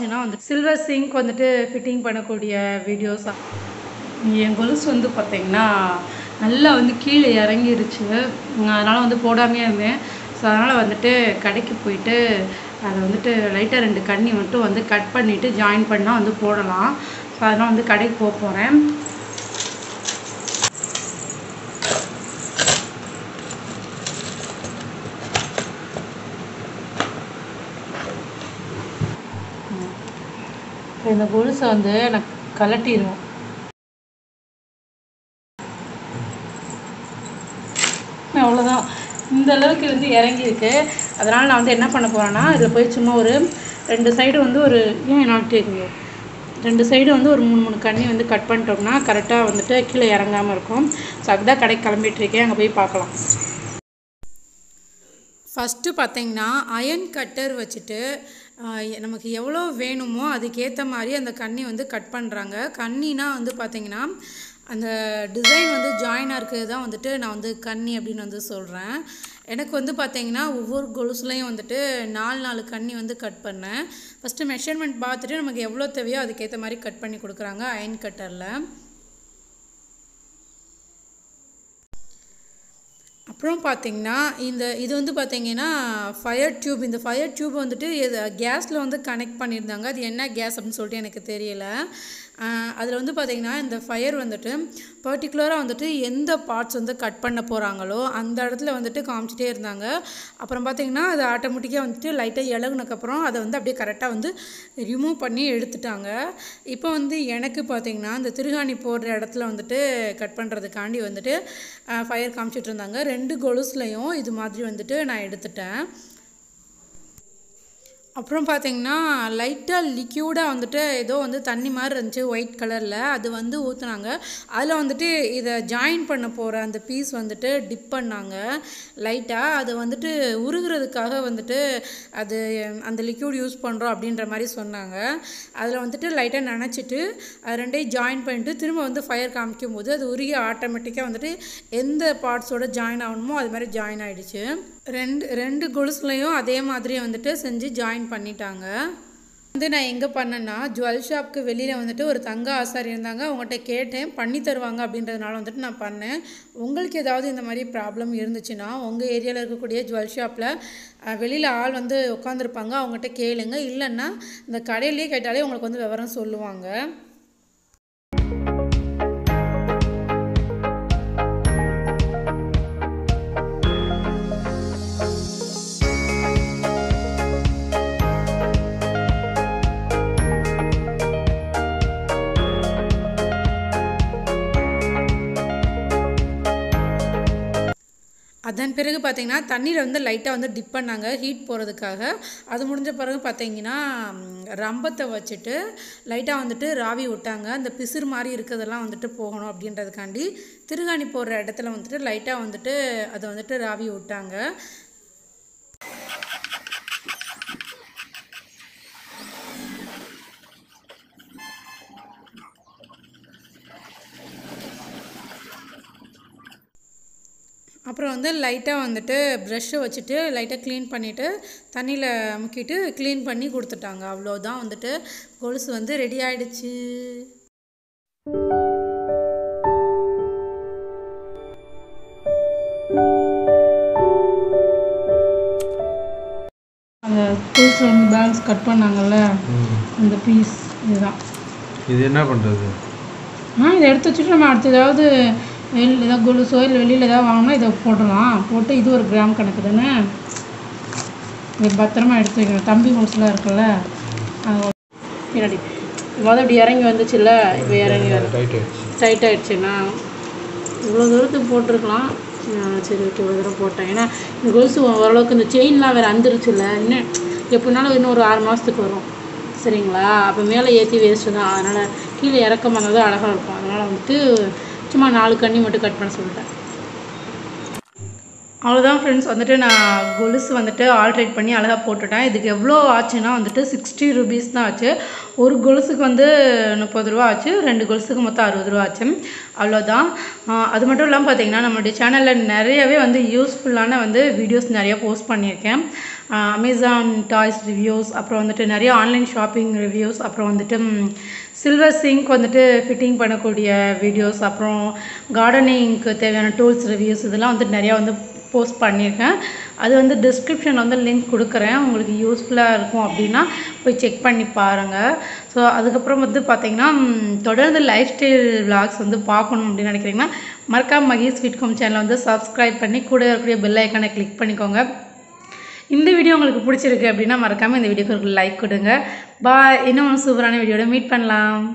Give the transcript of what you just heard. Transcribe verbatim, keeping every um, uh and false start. வாட்சினா வந்து silver sink வந்துட்டு fitting பண்ணக்கூடிய வீடியோஸாக என் கொலுசு வந்து பார்த்திங்கன்னா நல்லா வந்து கீழே இறங்கிருச்சு. அதனால் வந்து போடாமையே இருந்தேன். ஸோ அதனால் வந்துட்டு கடைக்கு போயிட்டு அதை வந்துட்டு லைட்டாக ரெண்டு கண்ணி மட்டும் வந்து கட் பண்ணிவிட்டு ஜாயின் பண்ணால் வந்து போடலாம். ஸோ அதெல்லாம் வந்து கடைக்கு போக போகிறேன். இந்த கொலுசை வந்து நான் கலட்டிடுவோம். அவ்வளோதான், இந்த அளவுக்கு வந்து இறங்கியிருக்கு. அதனால் நான் வந்து என்ன பண்ண போகிறேன்னா, இதில் போய் சும்மா ஒரு ரெண்டு சைடு வந்து ஒரு ஏன் நாட்டு இருக்குங்க ரெண்டு சைடு வந்து ஒரு மூணு மூணு கண்ணி வந்து கட் பண்ணிட்டோம்னா கரெக்டாக வந்துட்டு கீழே இறங்காமல் இருக்கும். ஸோ அதுதான் கடைக்கு கிளம்பிகிட்ருக்கேன், அங்கே போய் பார்க்கலாம். ஃபஸ்ட்டு பார்த்திங்கன்னா அயன் கட்டர் வச்சுட்டு நமக்கு எவ்வளோ வேணுமோ அதுக்கேற்ற மாதிரி அந்த கண்ணி வந்து கட் பண்ணுறாங்க. கண்ணினா வந்து பார்த்திங்கன்னா அந்த டிசைன் வந்து ஜாயின் ஆகிறது தான் வந்துட்டு நான் வந்து கண்ணி அப்படின்னு வந்து சொல்கிறேன். எனக்கு வந்து பார்த்திங்கன்னா ஒவ்வொரு கொலுசுலையும் வந்துட்டு நாலு நாலு கண்ணி வந்து கட் பண்ணேன். ஃபஸ்ட்டு மெஷர்மெண்ட் பார்த்துட்டு நமக்கு எவ்வளோ தேவையோ அதுக்கேற்ற மாதிரி கட் பண்ணி கொடுக்குறாங்க அயன் கட்டரில். அப்புறம் பார்த்திங்கன்னா இந்த இது வந்து பார்த்திங்கன்னா ஃபயர் டியூப். இந்த ஃபயர் டியூப் வந்துட்டு கேஸில் வந்து கனெக்ட் பண்ணியிருந்தாங்க. அது என்ன கேஸ் அப்படின்னு சொல்லிட்டு எனக்கு தெரியலை. அதில் வந்து பார்த்திங்கன்னா இந்த ஃபயர் வந்துட்டு பர்டிகுலராக வந்துட்டு எந்த பார்ட்ஸ் வந்து கட் பண்ண போகிறாங்களோ அந்த இடத்துல வந்துட்டு காமிச்சிட்டே இருந்தாங்க. அப்புறம் பார்த்திங்கன்னா அது ஆட்டோமேட்டிக்காக வந்துட்டு லைட்டாக இலகுனக்கப்புறம் அதை வந்து அப்படியே கரெக்டாக வந்து ரிமூவ் பண்ணி எடுத்துட்டாங்க. இப்போ வந்து எனக்கு பார்த்திங்கன்னா இந்த திருகாணி போடுற இடத்துல வந்துட்டு கட் பண்ணுறதுக்காண்டி வந்துட்டு ஃபயர் காமிச்சிட்டு இருந்தாங்க. ரெண்டு கொலுசுலையும் இது மாதிரி வந்துட்டு நான் எடுத்துட்டேன். அப்புறம் பார்த்திங்கன்னா லைட்டாக லிக்யூடாக வந்துட்டு ஏதோ வந்து தண்ணி மாதிரி இருந்துச்சு ஒயிட் கலரில், அது வந்து ஊற்றுனாங்க. அதில் வந்துட்டு இதை ஜாயின் பண்ண போகிற அந்த பீஸ் வந்துட்டு டிப் பண்ணாங்க லைட்டாக. அது வந்துட்டு உருகிறதுக்காக வந்துட்டு அது அந்த லிக்யூட் யூஸ் பண்ணுறோம் அப்படின்ற மாதிரி சொன்னாங்க. அதில் வந்துட்டு லைட்டாக நினச்சிட்டு ரெண்டையும் ஜாயின் பண்ணிட்டு திரும்ப வந்து ஃபயர் காமிக்கும் போது அது உருகி ஆட்டோமேட்டிக்காக வந்துட்டு எந்த பார்ட்ஸோடு ஜாயின் ஆகணுமோ அது மாதிரி ஜாயின் ஆகிடுச்சு. ரெண்டு ரெண்டு கொலுசுலையும் அதே மாதிரி வந்துட்டு செஞ்சு ஜாயின் பண்ணிட்டாங்க. வந்து நான் எங்கே பண்ணேன்னா ஜுவல் ஷாப்க்கு வெளியில் வந்துட்டு ஒரு தங்க ஆசாரி இருந்தாங்க. அவங்ககிட்ட கேட்டேன், பண்ணி தருவாங்க அப்படின்றதுனால வந்துட்டு நான் பண்ணேன். உங்களுக்கு ஏதாவது இந்த மாதிரி ப்ராப்ளம் இருந்துச்சுன்னா உங்கள் ஏரியாவில் இருக்கக்கூடிய ஜுவல் ஷாப்பில் வெளியில் ஆள் வந்து உட்காந்துருப்பாங்க, அவங்ககிட்ட கேளுங்க. இல்லைன்னா இந்த கடையிலே கேட்டாலே உங்களுக்கு வந்து விவரம் சொல்லுவாங்க. அதன் பிறகு பார்த்திங்கன்னா தண்ணியில் வந்து லைட்டாக வந்து டிப் பண்ணாங்க ஹீட் போகிறதுக்காக. அது முடிஞ்ச பிறகு பார்த்திங்கன்னா ரம்பத்தை வச்சுட்டு லைட்டாக வந்துட்டு ராவி விட்டாங்க. அந்த பிசுறு மாதிரி இருக்கிறதெல்லாம் வந்துட்டு போகணும் அப்படின்றதுக்காண்டி திருகாணி போடுற இடத்துல வந்துட்டு லைட்டாக வந்துட்டு அதை வந்துட்டு ராவி விட்டாங்க. அப்புறம் வந்து லைட்டாக வந்துட்டு ப்ரெஷ்ஷை வச்சுட்டு லைட்டாக க்ளீன் பண்ணிவிட்டு தண்ணியில் முக்கிட்டு க்ளீன் பண்ணி கொடுத்துட்டாங்க. அவ்வளோதான், வந்துட்டு கொலுசு வந்து ரெடி ஆகிடுச்சு. அந்த கொலுசு வந்து பேலன்ஸ் கட் பண்ணாங்கல்ல அந்த பீஸ், இதுதான். இது என்ன பண்ணுறது? ஆ இதை எடுத்து வச்சுட்டு நம்ம அடுத்து ஏதாவது வெளியில் ஏதாவது கொலுசோ இல்லை வெளியில் ஏதாவது வாங்கினா இதை போட்டுடலாம். போட்டு இது ஒரு கிராம் கணக்கு தானே. இது பத்திரமா எடுத்து வைக்கணும். தம்பி கொலுசுலாம் இருக்குல்ல, பின்னாடி முதல் இப்படி இறங்கி வந்துச்சுல்ல, இப்போ இறங்கி டைட் ஆகிடுச்சுண்ணா. இவ்வளோ தூரத்துக்கு போட்டிருக்கலாம். சரி ஓகே, இவ்வளோ தூரம் போட்டேன். ஏன்னா இந்த கொலுசு ஓரளவுக்கு இந்த செயின்லாம் வேறு அந்துருச்சுல்ல, இன்னும் எப்படினாலும் இன்னும் ஒரு ஆறு மாதத்துக்கு வரும். சரிங்களா, அப்போ மேலே ஏற்றி வேஸ்ட்டு தான். அதனால் கீழே இறக்கமாக தான் அழகாக இருக்கும். அதனால் வந்துட்டு சும்மா நாலு கண்ணி மட்டும் கட் பண்ண சொல்லிட்டேன். அவ்வளோதான் ஃப்ரெண்ட்ஸ், வந்துட்டு நான் கொலுசு வந்துட்டு ஆல்ட்ரேட் பண்ணி அழகாக போட்டுவிட்டேன். இதுக்கு எவ்வளோ ஆச்சுன்னா வந்துட்டு சிக்ஸ்டி ருபீஸ் தான் ஆச்சு. ஒரு கொலுசுக்கு வந்து முப்பது ரூபா ஆச்சு, ரெண்டு கொலுசுக்கு மொத்தம் அறுபது ரூபா ஆச்சு. அவ்வளோதான். அது மட்டும் இல்லாமல் பார்த்திங்கன்னா நம்மளுடைய சேனலில் நிறையவே வந்து யூஸ்ஃபுல்லான வந்து வீடியோஸ் நிறையா போஸ்ட் பண்ணியிருக்கேன். அமேசான் டாய்ஸ் ரிவ்யூஸ், அப்புறம் வந்துட்டு நிறைய ஆன்லைன் ஷாப்பிங் ரிவ்யூஸ், அப்புறம் வந்துட்டு சில்வர் சிங்க் வந்துட்டு ஃபிட்டிங் பண்ணக்கூடிய வீடியோஸ், அப்புறம் கார்டனிங்க்கு தேவையான டூல்ஸ் ரிவ்யூஸ், இதெல்லாம் வந்துட்டு நிறையா வந்து போஸ்ட் பண்ணியிருக்கேன். அது வந்து டிஸ்கிரிப்ஷனில் வந்து லிங்க் கொடுக்குறேன், உங்களுக்கு யூஸ்ஃபுல்லாக இருக்கும் அப்படின்னா போய் செக் பண்ணி பாருங்கள். ஸோ அதுக்கப்புறம் வந்து பார்த்திங்கன்னா தொடர்ந்து லைஃப் ஸ்டைல் விளாக்ஸ் வந்து பார்க்கணும் அப்படின்னு நினைக்கிறீங்கன்னா மறக்காம மகேஷ் வீட் ஹோம் சேனலை வந்து சப்ஸ்கிரைப் பண்ணி கூட இருக்கக்கூடிய பெல் ஐக்கானை கிளிக் பண்ணிக்கோங்க. இந்த வீடியோ உங்களுக்கு பிடிச்சிருக்கு அப்படின்னா மறக்காமல் இந்த வீடியோக்கு ஒரு லைக் கொடுங்க. பாய், இன்னும் சூப்பரான வீடியோட மீட் பண்ணலாம்.